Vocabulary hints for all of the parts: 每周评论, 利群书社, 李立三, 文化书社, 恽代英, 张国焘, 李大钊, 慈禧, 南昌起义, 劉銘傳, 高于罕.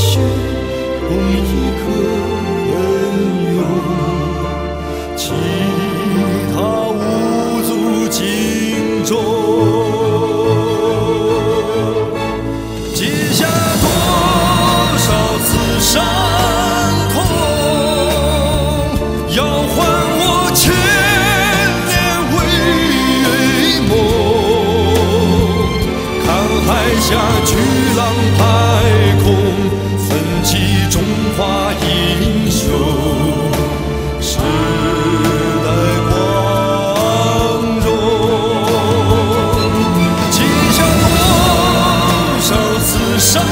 是无一可能用，其他无足轻重。 伤痛要换我千年为梦，看海峡巨浪拍空，奋起中华英雄。时代光荣，记下多少次伤。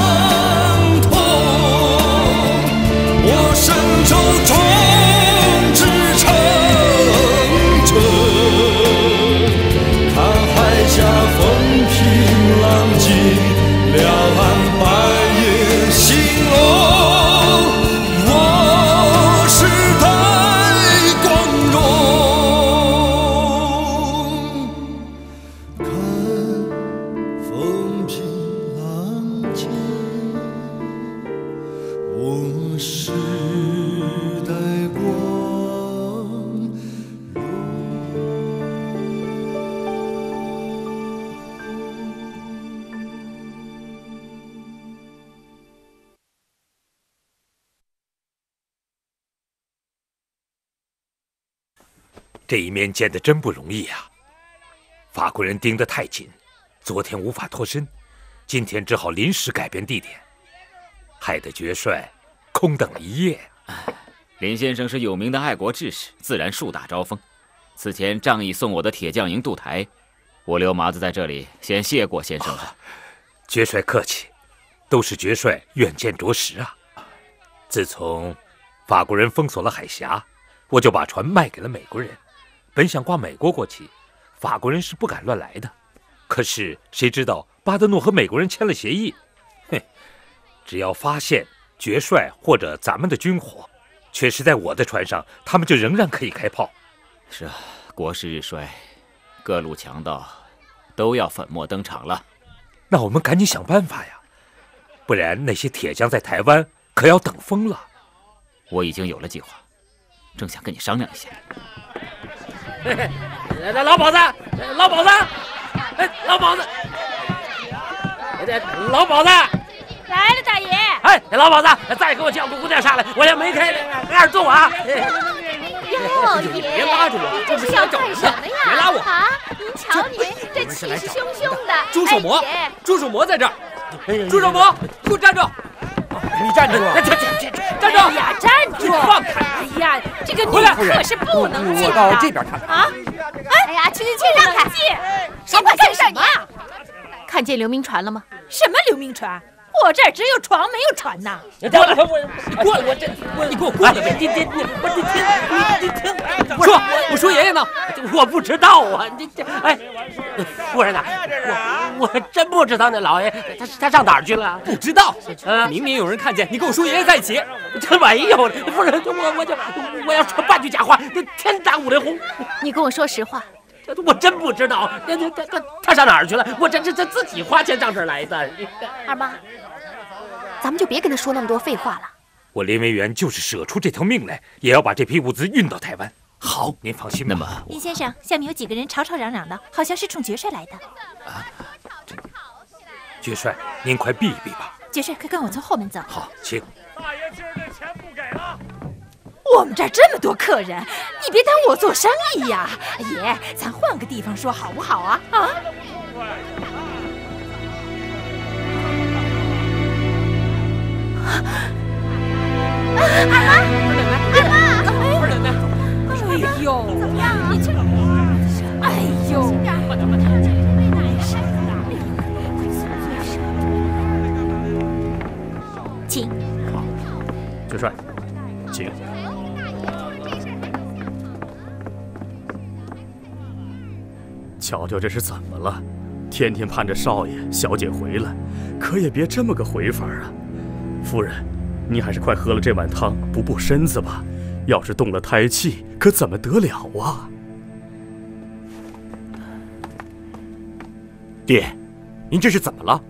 这一面建得真不容易啊！法国人盯得太紧，昨天无法脱身，今天只好临时改变地点，害得爵帅空等了一夜。林先生是有名的爱国志士，自然树大招风。此前仗义送我的铁匠营渡台，我刘麻子在这里先谢过先生了。爵帅客气，都是爵帅远见卓识啊！自从法国人封锁了海峡，我就把船卖给了美国人。 本想挂美国国旗，法国人是不敢乱来的。可是谁知道巴德诺和美国人签了协议，哼，只要发现爵帅或者咱们的军火确实在我的船上，他们就仍然可以开炮。是啊，国势日衰，各路强盗都要粉墨登场了。那我们赶紧想办法呀，不然那些铁匠在台湾可要等疯了。我已经有了计划，正想跟你商量一下。 来，老鸨子，老鸨子，哎，老鸨子，老鸨子，来了，大爷。哎，老鸨子，再给我叫个姑娘上来，我要梅开二度啊！哟，爷，别拉住我，这是要干什么呀？别拉我啊！您瞧您这气势汹汹的。朱手魔，朱手魔在这儿。朱手魔，给我站住！你站住！站住！哎呀，站住！放开！哎呀，这个女可是不能进的。我到这边看看啊！哎呀，去，让开！谁管干什么？看见刘铭传了吗？什么刘铭传？我这儿只有床没有船呐！你过来，我这你给我过来！你听，我说爷爷呢？我不知道啊！这哎，夫人呐，我真不知道那老爷他上哪儿去了？不知道，明明有人看见你跟我叔爷爷在一起，这没有了，夫人，我要说半句假话，这天打五雷轰！你跟我说实话。 我真不知道，他上哪儿去了？我这自己花钱上这儿来的。二妈，咱们就别跟他说那么多废话了。我林维元就是舍出这条命来，也要把这批物资运到台湾。好，您放心吧。那么，林先生，下面有几个人吵吵嚷嚷的，好像是冲爵帅来的。啊，爵帅，您快避一避吧。爵帅，快跟我从后门走。好，请。大爷，今儿这钱不给了。 我们这儿这么多客人，你别耽误我做生意呀，爷，咱换个地方说好不好啊？啊！二妈，哎呦，怎么样？你这，哎呦，请，好，爵帅，请。 瞧瞧这是怎么了？天天盼着少爷小姐回来，可也别这么个回法啊！夫人，您还是快喝了这碗汤，补补身子吧。要是动了胎气，可怎么得了啊？爹，您这是怎么了？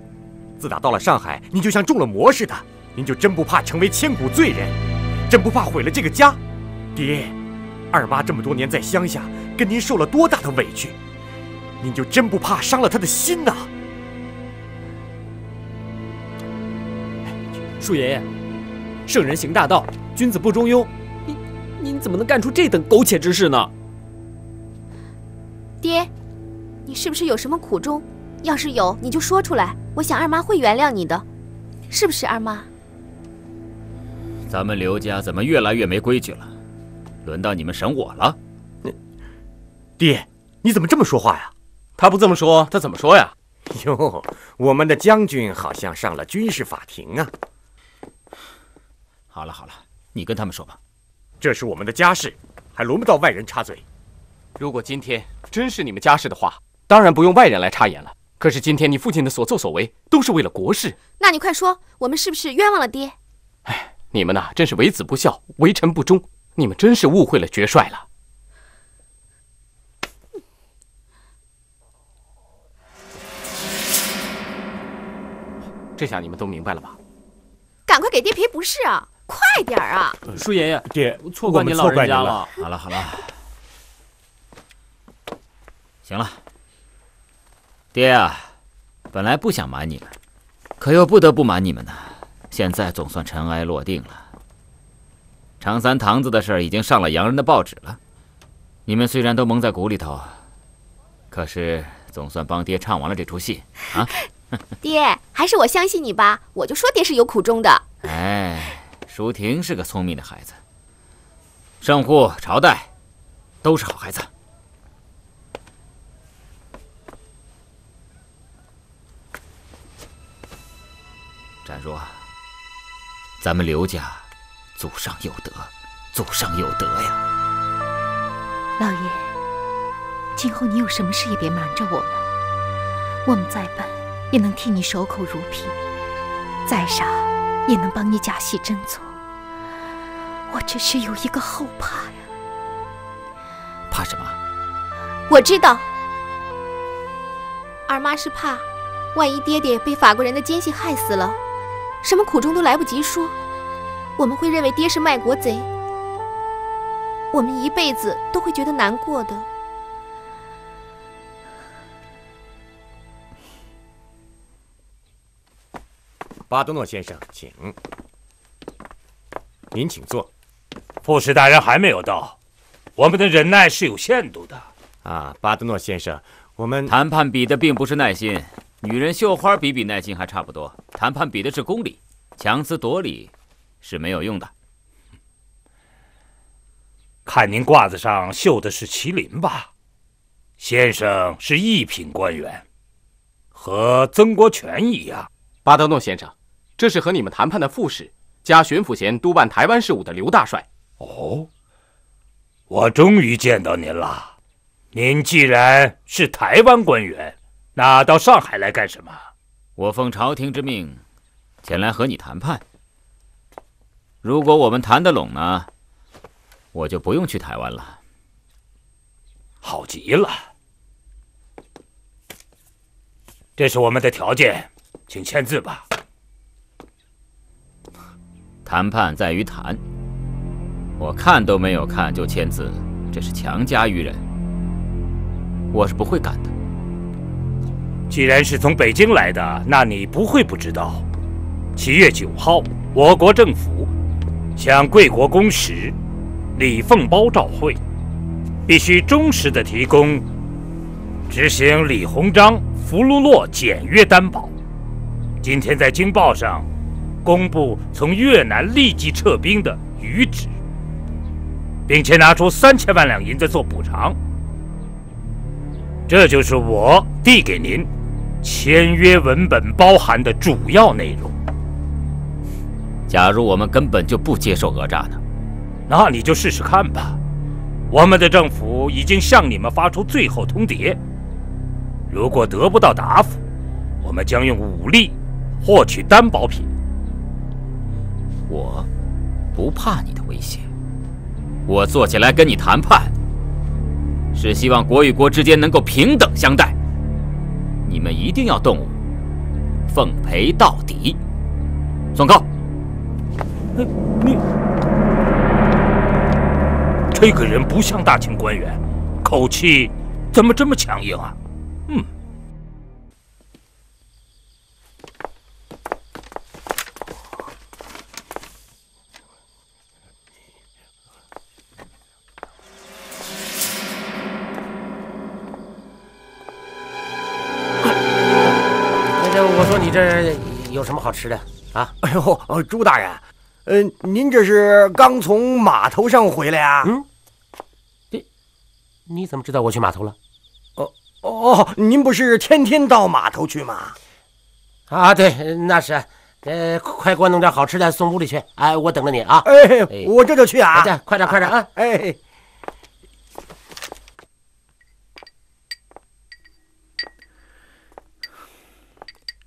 自打到了上海，您就像中了魔似的，您就真不怕成为千古罪人，真不怕毁了这个家？爹，二妈这么多年在乡下跟您受了多大的委屈，您就真不怕伤了她的心呐？树爷爷，圣人行大道，君子不中庸。您怎么能干出这等苟且之事呢？爹，你是不是有什么苦衷？要是有，你就说出来，我想二妈会原谅你的，是不是二妈？ 咱们刘家怎么越来越没规矩了？轮到你们审我了？爹，你怎么这么说话呀？他不这么说，他怎么说呀？哟，我们的将军好像上了军事法庭啊！好了好了，你跟他们说吧，这是我们的家事，还轮不到外人插嘴。如果今天真是你们家事的话，当然不用外人来插言了。可是今天你父亲的所作所为都是为了国事，那你快说，我们是不是冤枉了爹？哎。 你们呐，真是为子不孝，为臣不忠！你们真是误会了爵帅了。这下你们都明白了吧？赶快给爹赔不是啊！快点儿啊！叔爷爷，爹，错怪您老人家了。好了好了，行了。爹啊，本来不想瞒你们，可又不得不瞒你们呢。 现在总算尘埃落定了。常三堂子的事已经上了洋人的报纸了。你们虽然都蒙在鼓里头，可是总算帮爹唱完了这出戏啊！爹，还是我相信你吧，我就说爹是有苦衷的。哎，舒婷是个聪明的孩子，圣护、朝代都是好孩子。展叔啊。 咱们刘家，祖上有德，祖上有德呀！老爷，今后你有什么事也别瞒着我们，我们再笨也能替你守口如瓶，再傻也能帮你假戏真做。我只是有一个后怕呀。怕什么？我知道，二妈是怕，万一爹爹被法国人的奸细害死了。 什么苦衷都来不及说，我们会认为爹是卖国贼，我们一辈子都会觉得难过的。巴多诺先生，请。您请坐。副使大人还没有到，我们的忍耐是有限度的。啊，巴多诺先生，我们谈判比的并不是耐心。 女人绣花比比耐心还差不多，谈判比的是公理，强词夺理是没有用的。看您褂子上绣的是麒麟吧？先生是一品官员，和曾国荃一样。巴德诺先生，这是和你们谈判的副使加巡抚衔督办台湾事务的刘大帅。哦，我终于见到您了。您既然是台湾官员。 那到上海来干什么？我奉朝廷之命，前来和你谈判。如果我们谈得拢呢，我就不用去台湾了。好极了，这是我们的条件，请签字吧。谈判在于谈，我看都没有看就签字，这是强加于人，我是不会干的。 既然是从北京来的，那你不会不知道。7月9号，我国政府向贵国公使李凤苞照会，必须忠实地提供执行李鸿章、福禄洛检阅担保。今天在《京报》上公布从越南立即撤兵的谕旨，并且拿出3000万两银子做补偿。这就是我递给您。 签约文本包含的主要内容。假如我们根本就不接受讹诈呢？那你就试试看吧。我们的政府已经向你们发出最后通牒，如果得不到答复，我们将用武力获取担保品。我不怕你的威胁，我坐起来跟你谈判，是希望国与国之间能够平等相待。 你们一定要动武，奉陪到底。松高，你，这个人不像大清官员，口气怎么这么强硬啊？嗯。 有什么好吃的啊？哎呦，朱大人，您这是刚从码头上回来呀？嗯，你怎么知道我去码头了？哦，您不是天天到码头去吗？啊，对，那是。快给我弄点好吃的送屋里去。哎，我等着你啊。哎，我这就去啊。快点，快点啊！哎。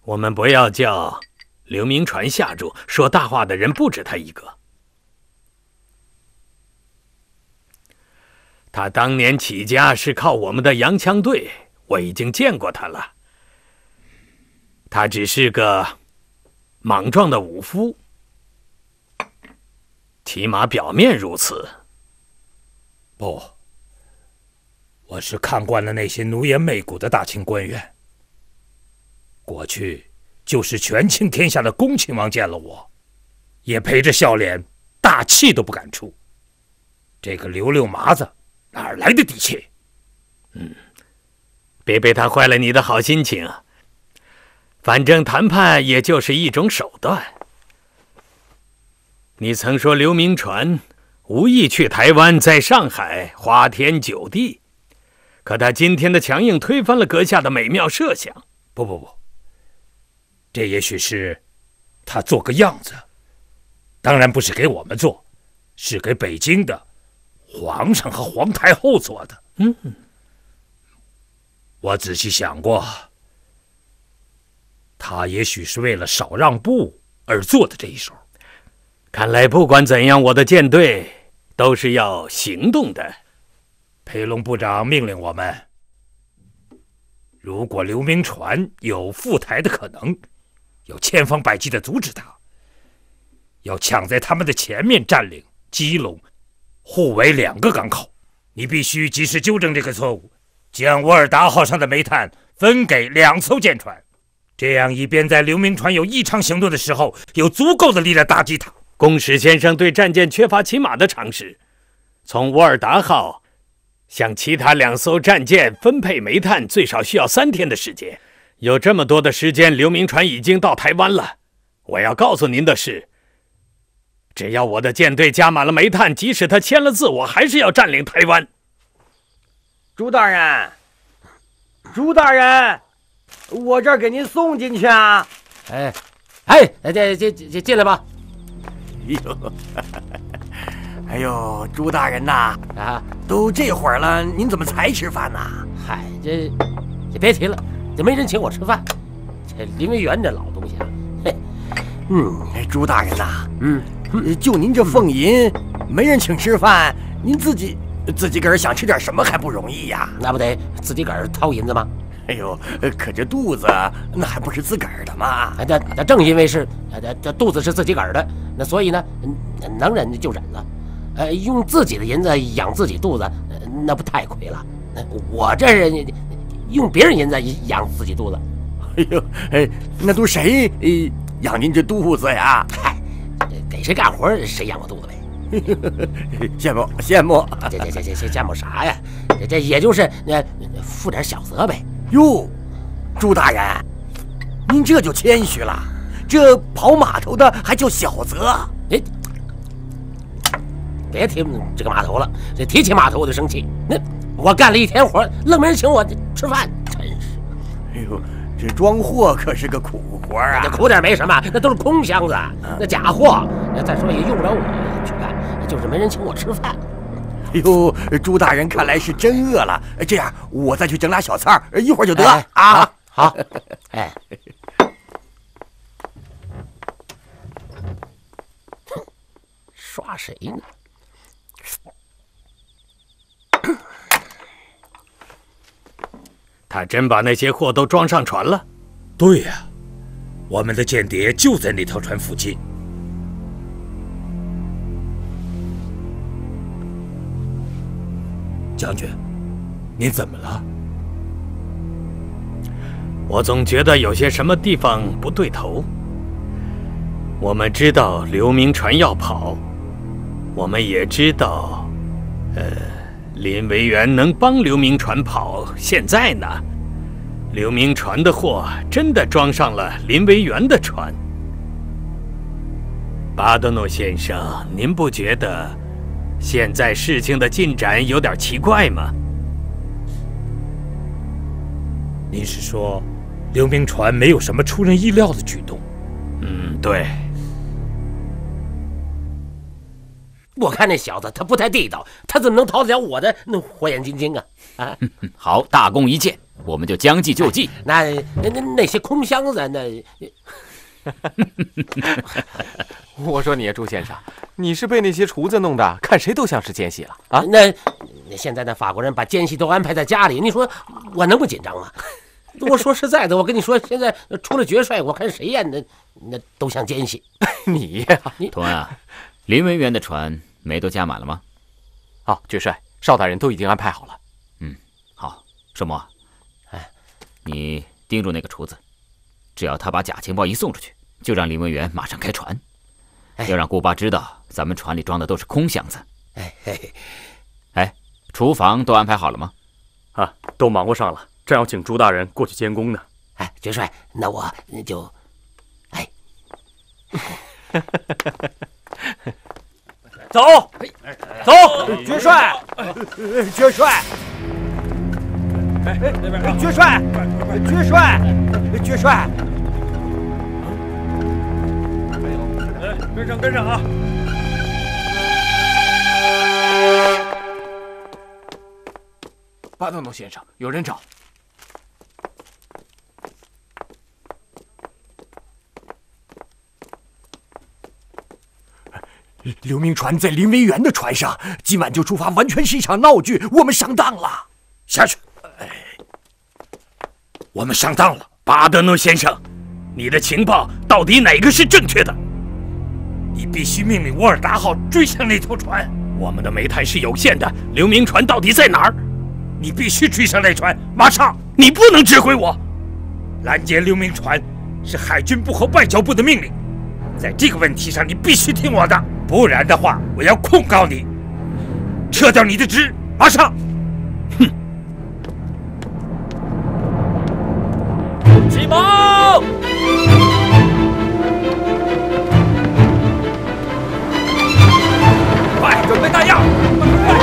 我们不要叫刘铭传吓住，说大话的人不止他一个。他当年起家是靠我们的洋枪队，我已经见过他了。他只是个莽撞的武夫，起码表面如此。不，我是看惯了那些奴颜媚骨的大清官员。 过去就是权倾天下的恭亲王见了我，也陪着笑脸，大气都不敢出。这个刘六麻子哪来的底气？嗯，别被他坏了你的好心情。反正谈判也就是一种手段。你曾说刘铭传无意去台湾，在上海花天酒地，可他今天的强硬推翻了阁下的美妙设想。不。 这也许是他做个样子，当然不是给我们做，是给北京的皇上和皇太后做的。嗯，我仔细想过，他也许是为了少让步而做的这一手。看来不管怎样，我的舰队都是要行动的。裴龙部长命令我们，如果刘铭传有赴台的可能。 要千方百计地阻止他，要抢在他们的前面占领基隆、互为两个港口。你必须及时纠正这个错误，将沃尔达号上的煤炭分给2艘舰船，这样以便在刘铭传有异常行动的时候，有足够的力量打击他。公使先生对战舰缺乏骑马的常识，从沃尔达号向其他2艘战舰分配煤炭，最少需要3天的时间。 有这么多的时间，刘铭传已经到台湾了。我要告诉您的是，只要我的舰队加满了煤炭，即使他签了字，我还是要占领台湾。朱大人，朱大人，我这儿给您送进去啊！哎，进来吧。哎呦，朱大人呐，啊，都这会儿了，您怎么才吃饭呢？嗨，这别提了。 也没人请我吃饭，这林维元这老东西啊，嘿，朱大人呐、啊，就您这俸银，没人请吃饭，您自己个儿想吃点什么还不容易呀、啊？那不得自己个儿掏银子吗？哎呦，可这肚子那还不是自个儿的吗？那正因为是这肚子是自己个儿的，那所以呢，能忍就忍了，用自己的银子养自己肚子，那不太亏了。我这人。 用别人银子养自己肚子，哎呦，那都谁养您这肚子呀？嗨，给谁干活谁养我肚子呗。羡慕羡慕，这羡慕啥呀？这也就是负点小责呗。哟，朱大人，您这就谦虚了，这跑码头的还叫小责？哎，别提这个码头了，这提起码头我就生气。那。 我干了一天活，愣没人请我吃饭，真是！哎呦，这装货可是个苦活啊！那苦点没什么，那都是空箱子，那假货。再说也用不着我去干，就是没人请我吃饭。哎呦，朱大人看来是真饿了。这样，我再去整俩小菜儿，一会儿就得了啊！好，哎。刷谁呢？ 他真把那些货都装上船了？对呀，我们的间谍就在那条船附近。将军，你怎么了？我总觉得有些什么地方不对头。我们知道刘铭传要跑，我们也知道，林维源能帮刘铭传跑。现在呢，刘铭传的货真的装上了林维源的船。 巴多诺先生，您不觉得现在事情的进展有点奇怪吗？您是说，刘铭传没有什么出人意料的举动？嗯，对。我看那小子他不太地道，他怎么能逃得了我的那火眼金睛啊？啊，好，大功一件，我们就将计就计。那些空箱子那。 我说你，朱先生，你是被那些厨子弄的，看谁都像是奸细了啊！那现在的法国人把奸细都安排在家里，你说我能不紧张吗？我说实在的，我跟你说，现在除了爵帅，我看谁呀，那都像奸细。你呀，童安啊，林文元的船没都加满了吗？好，爵帅，邵大人都已经安排好了。嗯，好，盛谟，哎，你盯住那个厨子。 只要他把假情报一送出去，就让林文元马上开船，要让顾巴知道咱们船里装的都是空箱子。哎，厨房都安排好了吗？啊，都忙活上了，正要请朱大人过去监工呢。哎，爵帅，那我就……哎，走，走，爵帅，爵帅。 爵帅，爵帅，爵帅！哎，跟上，跟上啊！巴顿诺先生，有人找。刘铭传在林维源的船上，今晚就出发，完全是一场闹剧，我们上当了。下去。 我们上当了，巴德诺先生，你的情报到底哪个是正确的？你必须命令沃尔达号追上那艘船。我们的煤炭是有限的，刘铭传到底在哪儿？你必须追上那船，马上！你不能指挥我。拦截刘铭传是海军部和外交部的命令，在这个问题上你必须听我的，不然的话我要控告你，撤掉你的职，马上！ 起锚！快，准备弹药！快，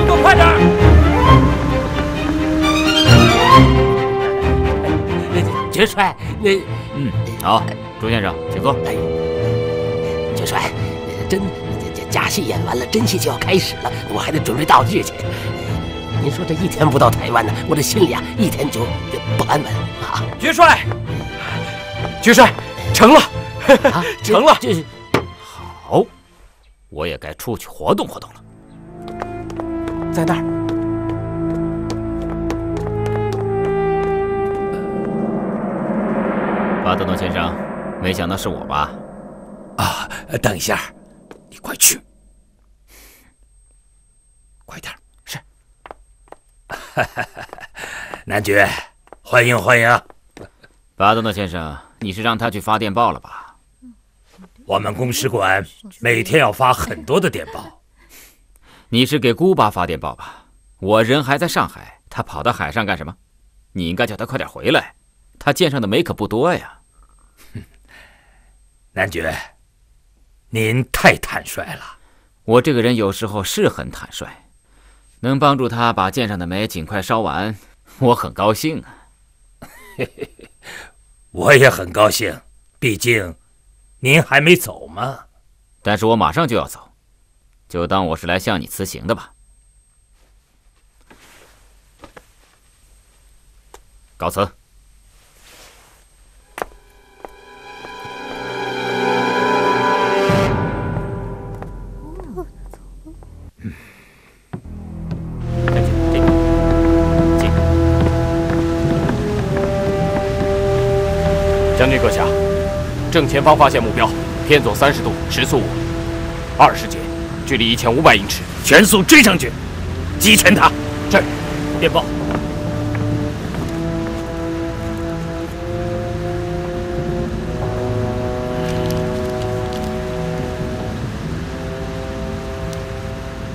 动作快点！爵帅，好，朱先生，请坐。爵帅，假戏演完了，真戏就要开始了，我还得准备道具去。 您说这一天不到台湾呢，我这心里啊一天就不安稳啊！爵帅，爵帅，成了，啊、成了！这好，我也该出去活动活动了。在那儿。 巴德诺先生，没想到是我吧？啊，等一下，你快去，快点。 男爵，欢迎欢迎啊！巴多诺先生，你是让他去发电报了吧？我们公使馆每天要发很多的电报。你是给孤巴发电报吧？我人还在上海，他跑到海上干什么？你应该叫他快点回来，他舰上的煤可不多呀。男爵，您太坦率了。我这个人有时候是很坦率。 能帮助他把舰上的煤尽快烧完，我很高兴啊！我也很高兴，毕竟您还没走嘛。但是我马上就要走，就当我是来向你辞行的吧。告辞。 将军阁下，正前方发现目标，偏左30度，时速5，20节，距离1500英尺，全速追上去，击沉他。是，电报。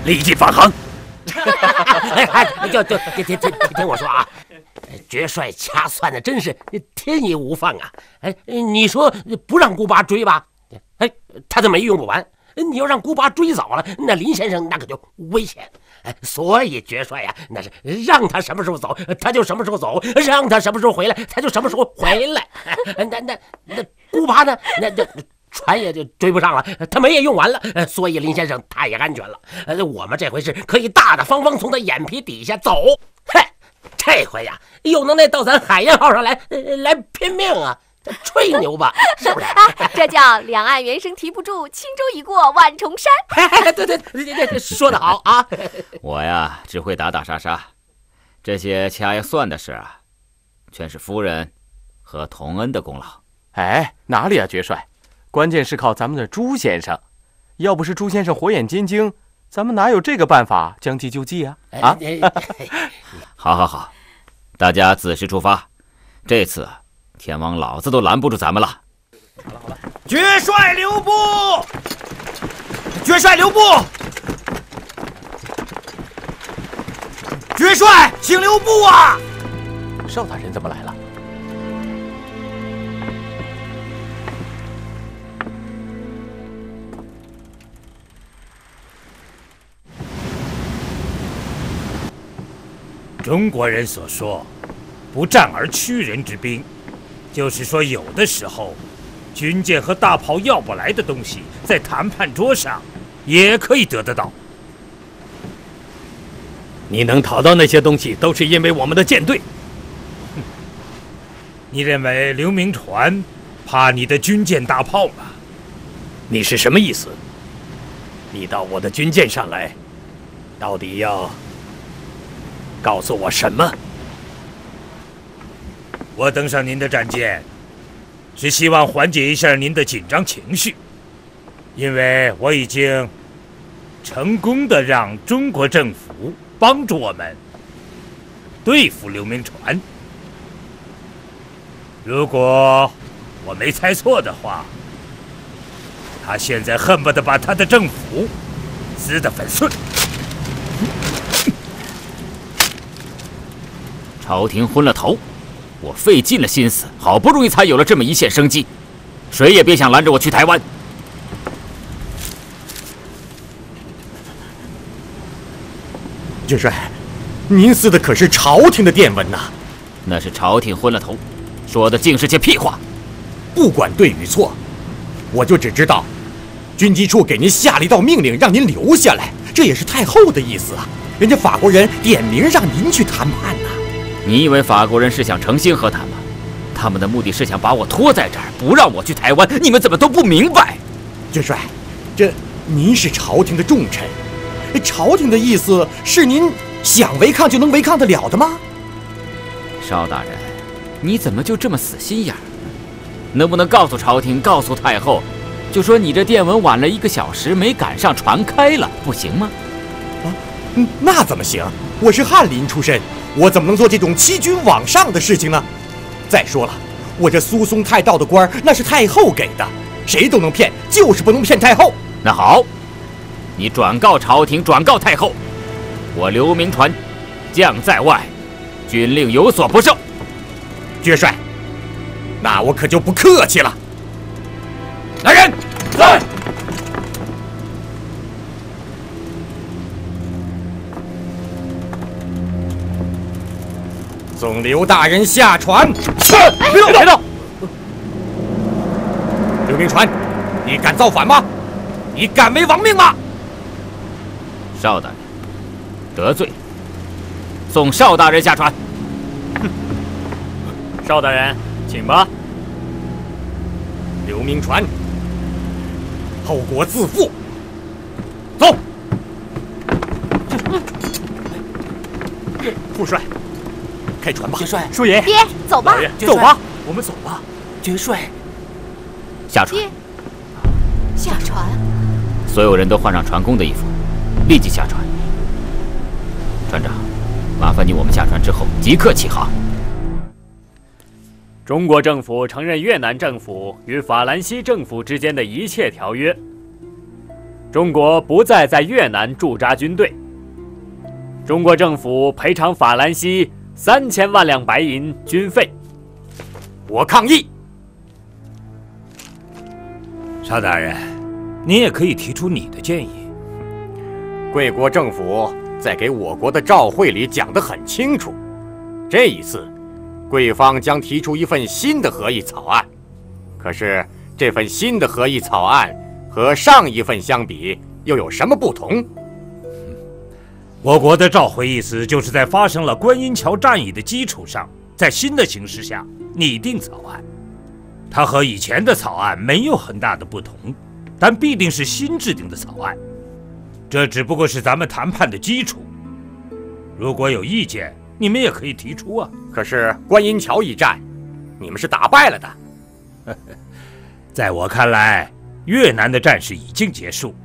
立即返航！就听我说啊，爵帅掐算的真是天衣无缝啊！哎，你说不让孤拔追吧？哎，他的煤用不完。你要让孤拔追早了，那林先生那可就危险。哎，所以爵帅呀，那是让他什么时候走，他就什么时候走；让他什么时候回来，他就什么时候回来。那孤拔呢？那。 船也就追不上了，他煤也用完了，所以林先生他也安全了。我们这回是可以大大方方从他眼皮底下走。嘿，这回呀，有能耐到咱海燕号上来，来拼命啊！吹牛吧，是不是？这叫两岸猿声啼不住，轻舟已过万重山。对，说得好啊！我呀，只会打打杀杀，这些掐呀算的事啊，全是夫人和童恩的功劳。哎，哪里啊，爵帅？ 关键是靠咱们的朱先生，要不是朱先生火眼金睛，咱们哪有这个办法将计就计啊？啊！好，大家子时出发，这次天王老子都拦不住咱们了。好了，爵帅留步！爵帅留步！爵帅，请留步啊！邵大人怎么来了？ 中国人所说“不战而屈人之兵”，就是说有的时候，军舰和大炮要不来的东西，在谈判桌上也可以得得到。你能讨到那些东西，都是因为我们的舰队。你认为刘铭传怕你的军舰大炮吗？你是什么意思？你到我的军舰上来，到底要？ 告诉我什么？我登上您的战舰，是希望缓解一下您的紧张情绪，因为我已经成功的让中国政府帮助我们对付刘铭传。如果我没猜错的话，他现在恨不得把他的政府撕得粉碎。 朝廷昏了头，我费尽了心思，好不容易才有了这么一线生机，谁也别想拦着我去台湾。爵帅，您撕的可是朝廷的电文呐！那是朝廷昏了头，说的竟是些屁话。不管对与错，我就只知道，军机处给您下了一道命令，让您留下来，这也是太后的意思啊。人家法国人点名让您去谈判呐。 你以为法国人是想诚心和谈吗？他们的目的是想把我拖在这儿，不让我去台湾。你们怎么都不明白？爵帅，这您是朝廷的重臣，朝廷的意思是您想违抗就能违抗得了的吗？邵大人，你怎么就这么死心眼儿？能不能告诉朝廷，告诉太后，就说你这电文晚了1个小时，没赶上船开了，不行吗？啊，那怎么行？我是翰林出身。 我怎么能做这种欺君罔上的事情呢？再说了，我这苏松太道的官那是太后给的，谁都能骗，就是不能骗太后。那好，你转告朝廷，转告太后，我刘铭传将在外，军令有所不受。爵帅，那我可就不客气了。来人，来！ 送刘大人下船！别动！别动！刘铭传，你敢造反吗？你敢没王命吗？邵大人得罪，送邵大人下船。邵大人，请吧。刘铭传，后果自负。走。副帅。 开船吧，爵帅，叔爷，爹，走吧，走吧，我们走吧，爵帅，下船，下船，所有人都换上船工的衣服，立即下船。船长，麻烦你，我们下船之后即刻起航。中国政府承认越南政府与法兰西政府之间的一切条约。中国不再在越南驻扎军队。中国政府赔偿法兰西3000万两白银军费。我抗议。 沙大人，您也可以提出你的建议。贵国政府在给我国的照会里讲得很清楚，这一次，贵方将提出一份新的合议草案。可是这份新的合议草案和上一份相比，又有什么不同？我国的照会意思就是在发生了观音桥战役的基础上，在新的形势下拟定草案。 它和以前的草案没有很大的不同，但必定是新制定的草案。这只不过是咱们谈判的基础。如果有意见，你们也可以提出啊。可是观音桥一战，你们是打败了的。在我看来，越南的战事已经结束，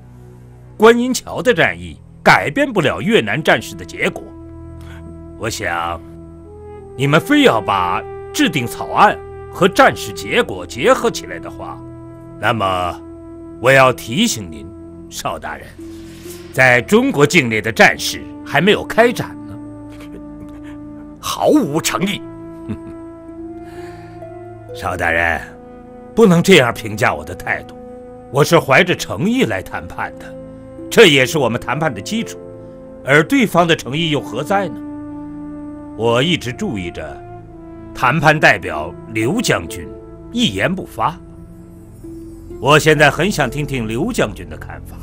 观音桥的战役改变不了越南战事的结果。我想，你们非要把制定草案 和战事结果结合起来的话，那么我要提醒您，邵大人，在中国境内的战事还没有开展呢，毫无诚意。邵大人，不能这样评价我的态度，我是怀着诚意来谈判的，这也是我们谈判的基础，而对方的诚意又何在呢？我一直注意着 谈判代表刘将军一言不发。我现在很想听听刘将军的看法。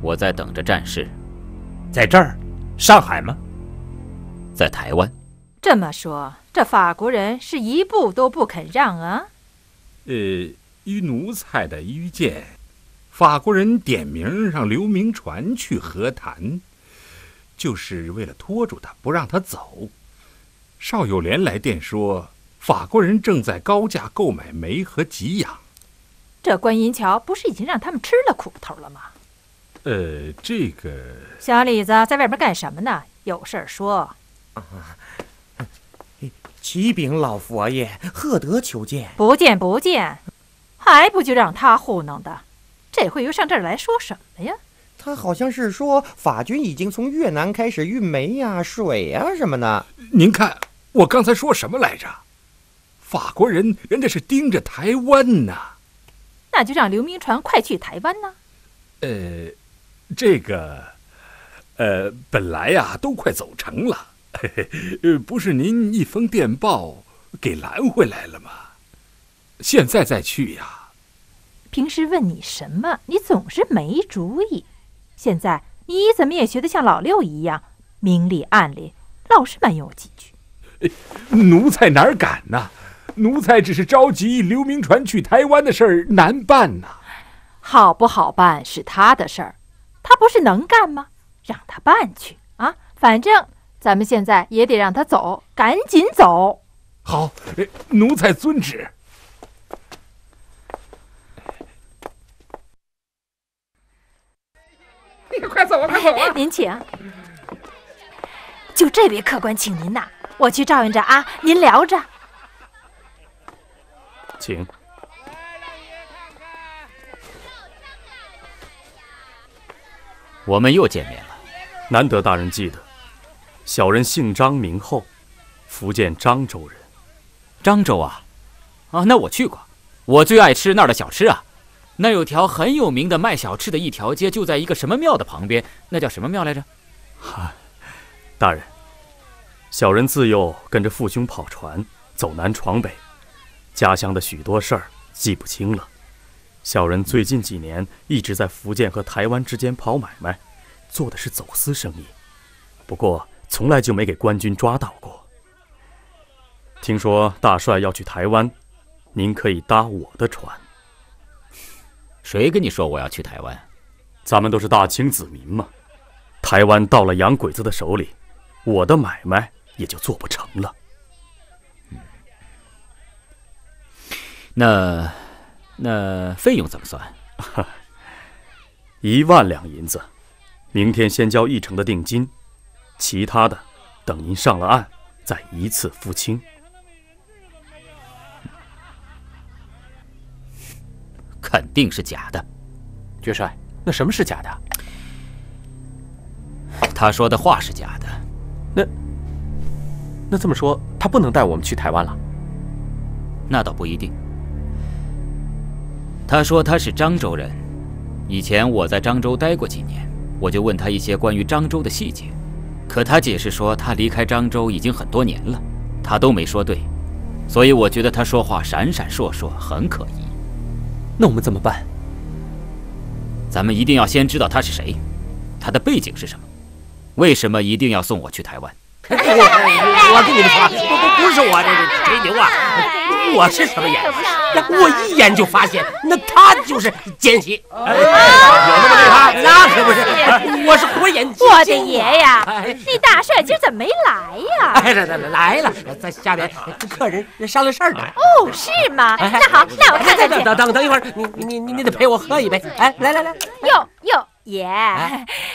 我在等着战事，在这儿，上海吗？在台湾。这么说，这法国人是一步都不肯让啊？依奴才的愚见，法国人点名让刘铭传去和谈，就是为了拖住他，不让他走。 邵友莲来电说，法国人正在高价购买煤和给养。这观音桥不是已经让他们吃了苦头了吗？这个小李子在外边干什么呢？有事儿说。啊，启禀老佛爷，赫德求见。不见不见，还不就让他糊弄的？这回又上这儿来说什么呀？他好像是说法军已经从越南开始运煤呀、水呀什么的。您看。 我刚才说什么来着？法国人人家是盯着台湾呢，那就让刘铭传快去台湾呢。本来呀都快走成了，不是您一封电报给拦回来了吗？现在再去呀。平时问你什么，你总是没主意。现在你怎么也学得像老六一样，明里暗里老是埋怨我几句。 奴才哪敢呢？奴才只是着急刘铭传去台湾的事儿难办呐。好不好办是他的事儿，他不是能干吗？让他办去啊！反正咱们现在也得让他走，赶紧走。好，奴才遵旨。你快走啊！快走啊！您请。就这位客官，请您呐。 我去照应着啊，您聊着，请。我们又见面了，难得大人记得，小人姓张名厚，福建漳州人。漳州啊，那我去过，我最爱吃那儿的小吃啊。那有条很有名的卖小吃的一条街，就在一个什么庙的旁边，那叫什么庙来着？哈，大人。 小人自幼跟着父兄跑船，走南闯北，家乡的许多事儿记不清了。小人最近几年一直在福建和台湾之间跑买卖，做的是走私生意，不过从来就没给官军抓到过。听说大帅要去台湾，您可以搭我的船。谁跟你说我要去台湾？咱们都是大清子民嘛。台湾到了洋鬼子的手里，我的买卖 也就做不成了。那费用怎么算？ 1万两银子，明天先交1成的定金，其他的等您上了岸再一次付清。肯定是假的，爵帅，那什么是假的？他说的话是假的。那这么说，他不能带我们去台湾了？那倒不一定。他说他是漳州人。 以前我在漳州待过几年，我就问他一些关于漳州的细节，可他解释说他离开漳州已经很多年了，他都没说对，所以我觉得他说话闪闪烁烁，很可疑。那我们怎么办？咱们一定要先知道他是谁，他的背景是什么，为什么一定要送我去台湾？我跟你们说，不是我这吹牛啊，我是什么眼？ 我一眼就发现，那他就是奸细。有那么厉害？那可不是，我是火眼金睛。我的爷呀！那大帅今儿怎么没来呀？哎，来了，在下面跟客人商量事儿呢。哦，是吗？那好，那我看看去。等一会儿，你得陪我喝一杯。哎，来。哟，爷，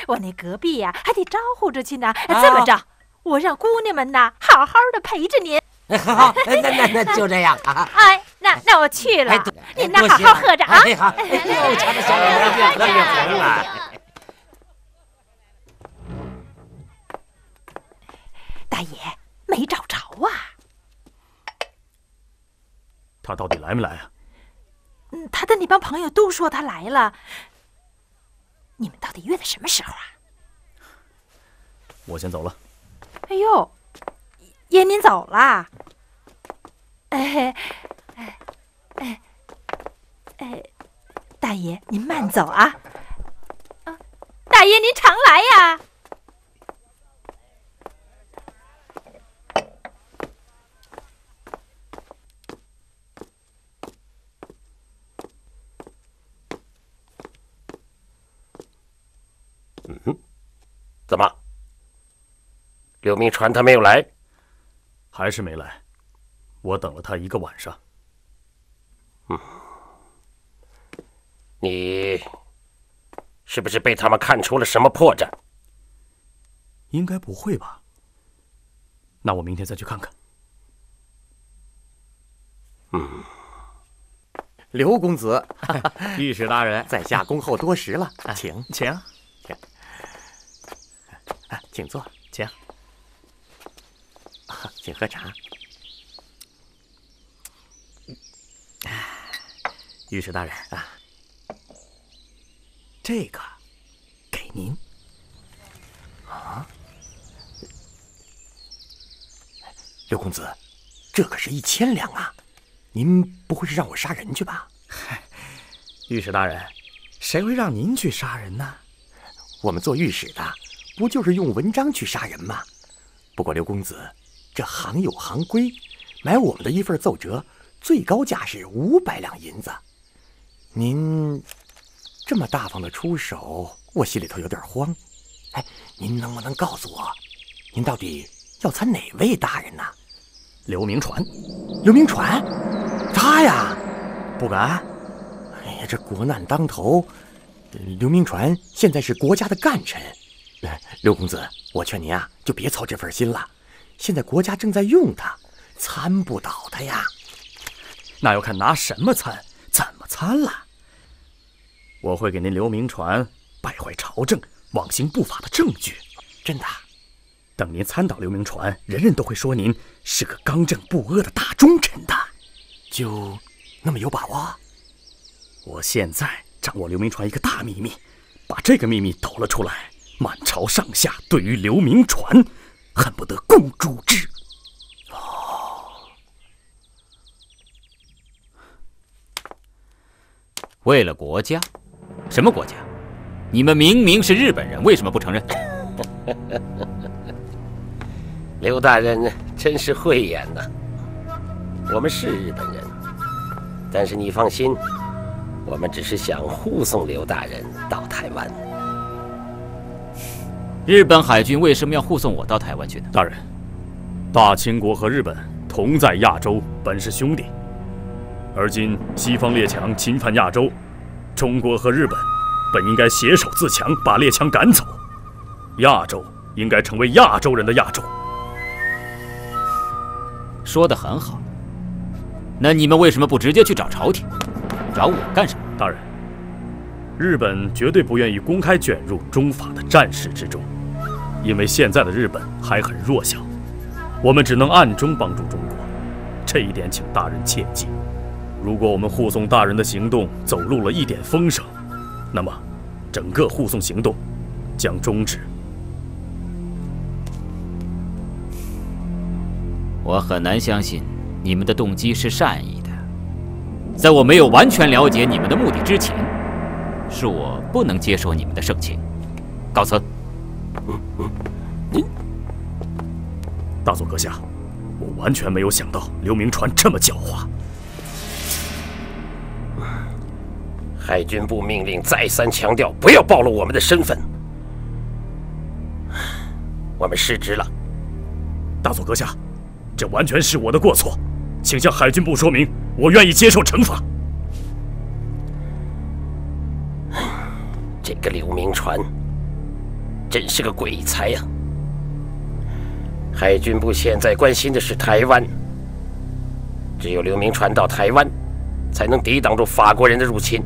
我那隔壁呀还得招呼着去呢。这么着，我让姑娘们呐好好的陪着您。 好，那就这样啊！哎，那我去了，您那好好喝着啊！哎，好，又瞧着小脸儿越红了。大爷没找着啊？他到底来没来啊？他的那帮朋友都说他来了。你们到底约的什么时候啊？我先走了。哎呦！ 爷，您走了。大爷您慢走啊！大爷您常来呀。嗯，怎么？柳明传他没有来？ 还是没来，我等了他1个晚上。嗯，你是不是被他们看出了什么破绽？应该不会吧？那我明天再去看看。嗯，刘公子，御史大人，在下恭候多时了，请，请坐，请。 请喝茶。御史大人啊，这个给您。啊，刘公子，这可是1000两啊！您不会是让我杀人去吧？御史大人，谁会让您去杀人呢？我们做御史的，不就是用文章去杀人吗？不过刘公子。 这行有行规，买我们的一份奏折，最高价是500两银子。您这么大方的出手，我心里头有点慌。哎，您能不能告诉我，您到底要参哪位大人呢？刘铭传，刘铭传，他呀，不敢。哎呀，这国难当头，刘铭传现在是国家的干臣。刘公子，我劝您啊，就别操这份心了。 现在国家正在用它，参不倒它呀。那要看拿什么参，怎么参了。我会给您刘铭传败坏朝政、妄行不法的证据。真的，等您参倒刘铭传，人人都会说您是个刚正不阿的大忠臣的。就那么有把握？我现在掌握刘铭传一个大秘密，把这个秘密抖了出来，满朝上下对于刘铭传。 恨不得公诛之。哦，为了国家，什么国家？你们明明是日本人，为什么不承认？刘大人真是慧眼呐！我们是日本人，但是你放心，我们只是想护送刘大人到台湾。 日本海军为什么要护送我到台湾去呢？大人，大清国和日本同在亚洲，本是兄弟。而今西方列强侵犯亚洲，中国和日本本应该携手自强，把列强赶走。亚洲应该成为亚洲人的亚洲。说得很好。那你们为什么不直接去找朝廷？找我干什么？大人，日本绝对不愿意公开卷入中法的战事之中，因为现在的日本还很弱小，我们只能暗中帮助中国。这一点，请大人切记。 如果我们护送大人的行动走入了一点风声，那么整个护送行动将终止。我很难相信你们的动机是善意的。在我没有完全了解你们的目的之前，恕我不能接受你们的盛情。告辞。大佐阁下，我完全没有想到刘铭传这么狡猾。 海军部命令再三强调，不要暴露我们的身份。我们失职了，大佐阁下，这完全是我的过错，请向海军部说明，我愿意接受惩罚。这个刘铭传真是个鬼才呀！海军部现在关心的是台湾，只有刘铭传到台湾，才能抵挡住法国人的入侵。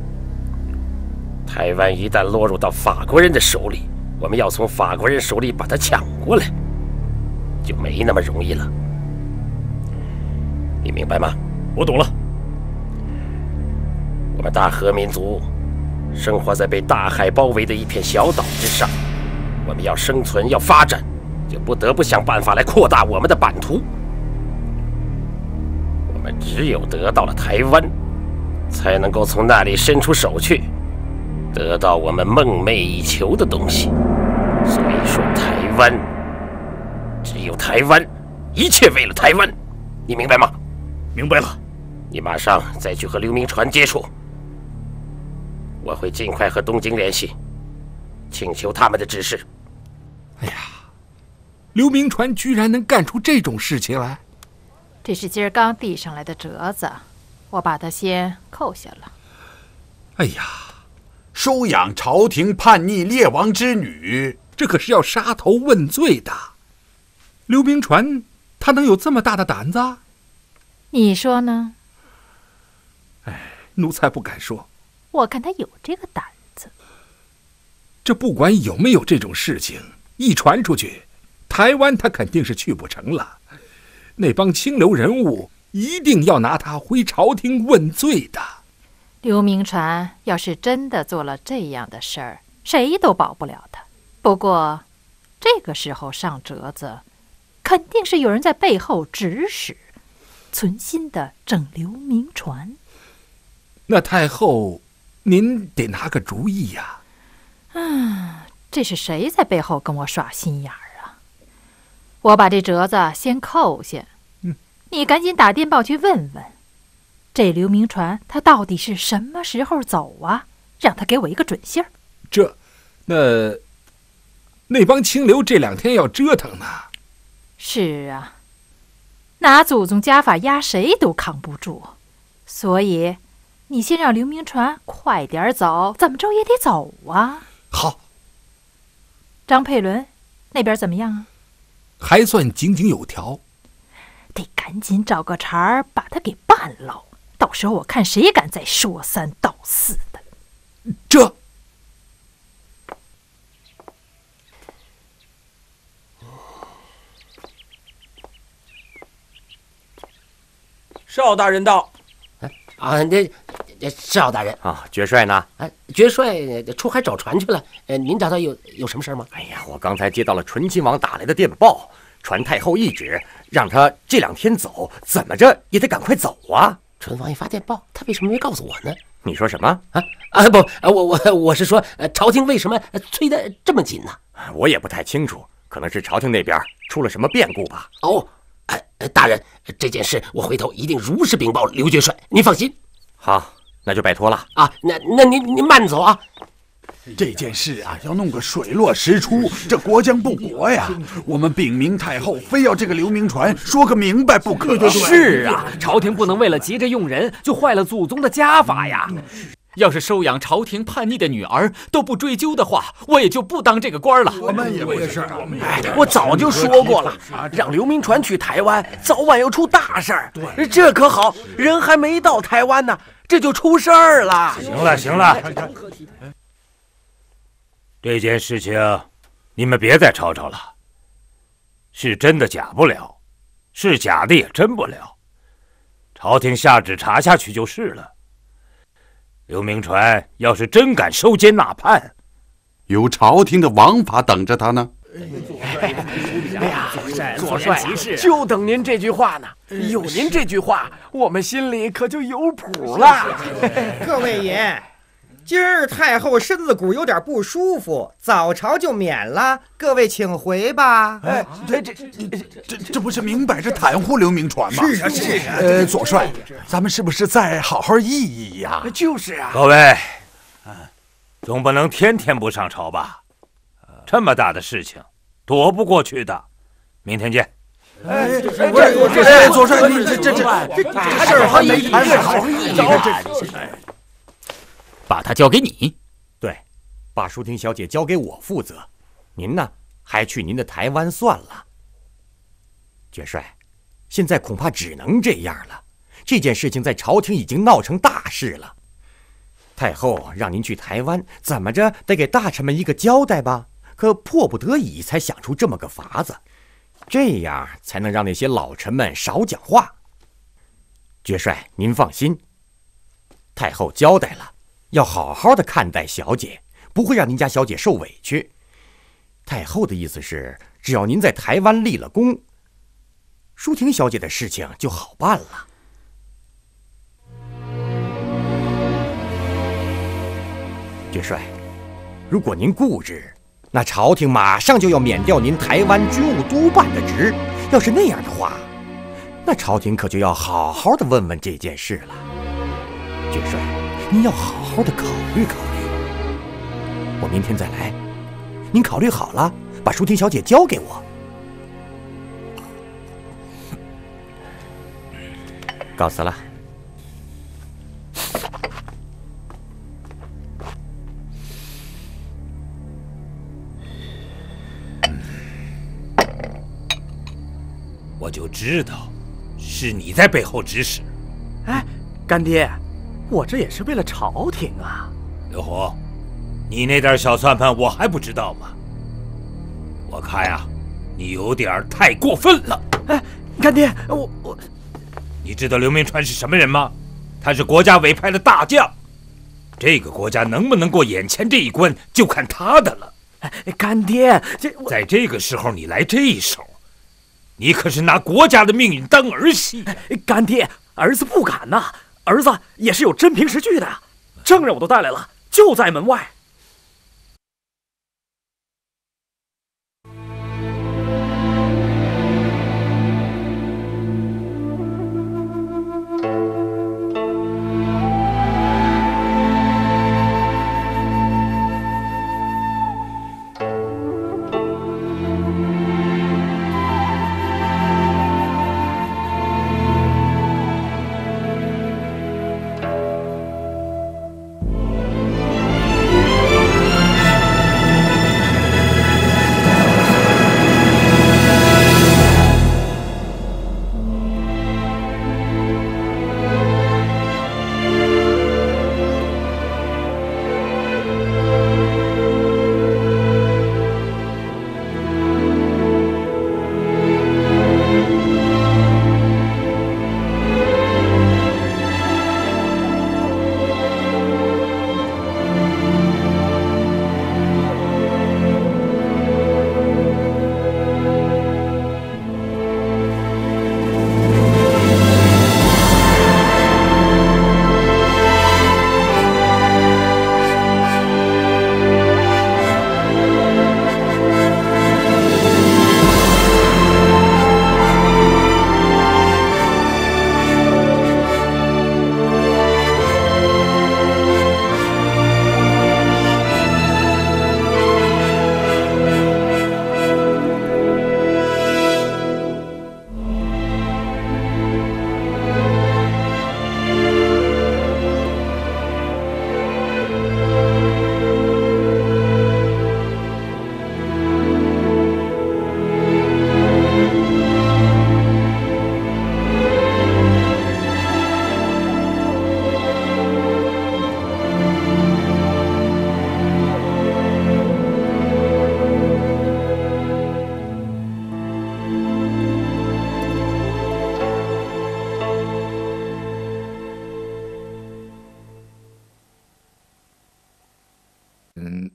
台湾一旦落入到法国人的手里，我们要从法国人手里把它抢过来，就没那么容易了。你明白吗？我懂了。我们大和民族生活在被大海包围的一片小岛之上，我们要生存，要发展，就不得不想办法来扩大我们的版图。我们只有得到了台湾，才能够从那里伸出手去。 得到我们梦寐以求的东西，所以说台湾，只有台湾，一切为了台湾，你明白吗？明白了。你马上再去和刘铭传接触，我会尽快和东京联系，请求他们的指示。哎呀，刘铭传居然能干出这种事情来！这是今儿刚递上来的折子，我把它先扣下了。哎呀！ 收养朝廷叛逆列王之女，这可是要杀头问罪的。刘铭传，他能有这么大的胆子？你说呢？哎，奴才不敢说。我看他有这个胆子。这不管有没有这种事情，一传出去，台湾他肯定是去不成了。那帮清流人物一定要拿他回朝廷问罪的。 刘铭传要是真的做了这样的事儿，谁都保不了他。不过，这个时候上折子，肯定是有人在背后指使，存心的整刘铭传。那太后，您得拿个主意呀！啊，这是谁在背后跟我耍心眼儿啊？我把这折子先扣下，你赶紧打电报去问问。 这刘铭传他到底是什么时候走啊？让他给我一个准信儿。这，那帮清流这两天要折腾呢。是啊，拿祖宗家法压谁都扛不住，所以你先让刘铭传快点走，怎么着也得走啊。好。张佩伦那边怎么样啊？还算井井有条。得赶紧找个茬儿把他给办了。 到时候我看谁敢再说三道四的。这，邵大人到。啊，那邵大人啊，爵帅呢？啊，爵帅出海找船去了。您找他有什么事吗？哎呀，我刚才接到了醇亲王打来的电报，传太后懿旨，让他这两天走，怎么着也得赶快走啊。 淳王爷发电报，他为什么没告诉我呢？你说什么啊？啊不，我是说，朝廷为什么催得这么紧呢？我也不太清楚，可能是朝廷那边出了什么变故吧。哦，大人，这件事我回头一定如实禀报刘爵帅，您放心。好，那就拜托了啊。那您慢走啊。这件事啊，要弄个水落石出，这国将不国呀。我们禀明太后，非要这个刘铭传说个明白不可。是啊，朝廷不能为了急着用人就坏了祖宗的家法呀。要是收养朝廷叛逆的女儿都不追究的话，我也就不当这个官了。我们也不是，我早就说过了，让刘铭传去台湾，早晚要出大事儿。对，这可好，人还没到台湾呢，这就出事儿了。行了行了，这件事情你们别再吵吵了，是真的假不了，是假的也真不了。 朝廷下旨查下去就是了。刘铭传要是真敢收监纳叛，有朝廷的王法等着他呢。哎呀，左帅，就等您这句话呢。有您这句话，我们心里可就有谱了。各位爷，今儿太后身子骨有点不舒服，早朝就免了，各位请回吧。哎，这不是明摆着袒护刘铭传吗？是啊是啊。左帅，咱们是不是再好好议议呀？就是啊。各位，总不能天天不上朝吧？这么大的事情，躲不过去的。明天见。哎，左帅，这事儿还没谈好，这。 把他交给你，对，把舒婷小姐交给我负责。您呢，还去您的台湾算了。爵帅，现在恐怕只能这样了。这件事情在朝廷已经闹成大事了。太后让您去台湾，怎么着得给大臣们一个交代吧？可迫不得已才想出这么个法子，这样才能让那些老臣们少讲话。爵帅，您放心，太后交代了。 要好好的看待小姐，不会让您家小姐受委屈。太后的意思是，只要您在台湾立了功，舒婷小姐的事情就好办了。爵帅，如果您固执，那朝廷马上就要免掉您台湾军务督办的职。要是那样的话，那朝廷可就要好好的问问这件事了。爵帅。 您要好好的考虑考虑，我明天再来。您考虑好了，把舒婷小姐交给我。告辞了。我就知道，是你在背后指使。哎，干爹。 我这也是为了朝廷啊，刘红，你那点小算盘我还不知道吗？我看呀，你有点太过分了。哎，干爹，我，你知道刘铭传是什么人吗？他是国家委派的大将，这个国家能不能过眼前这一关，就看他的了。哎，干爹，在这个时候你来这一手，你可是拿国家的命运当儿戏。干爹，儿子不敢呐。 儿子也是有真凭实据的，证人我都带来了，就在门外。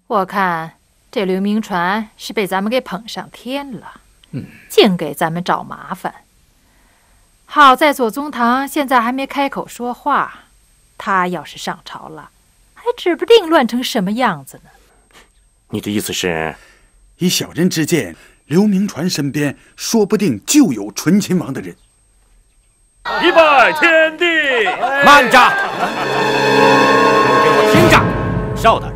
我看这刘铭传是被咱们给捧上天了，净给咱们找麻烦。好在左宗棠现在还没开口说话，他要是上朝了，还指不定乱成什么样子呢。你的意思是，以小人之见，刘铭传身边说不定就有醇亲王的人。 一拜天地！慢着，给我听着，少大人，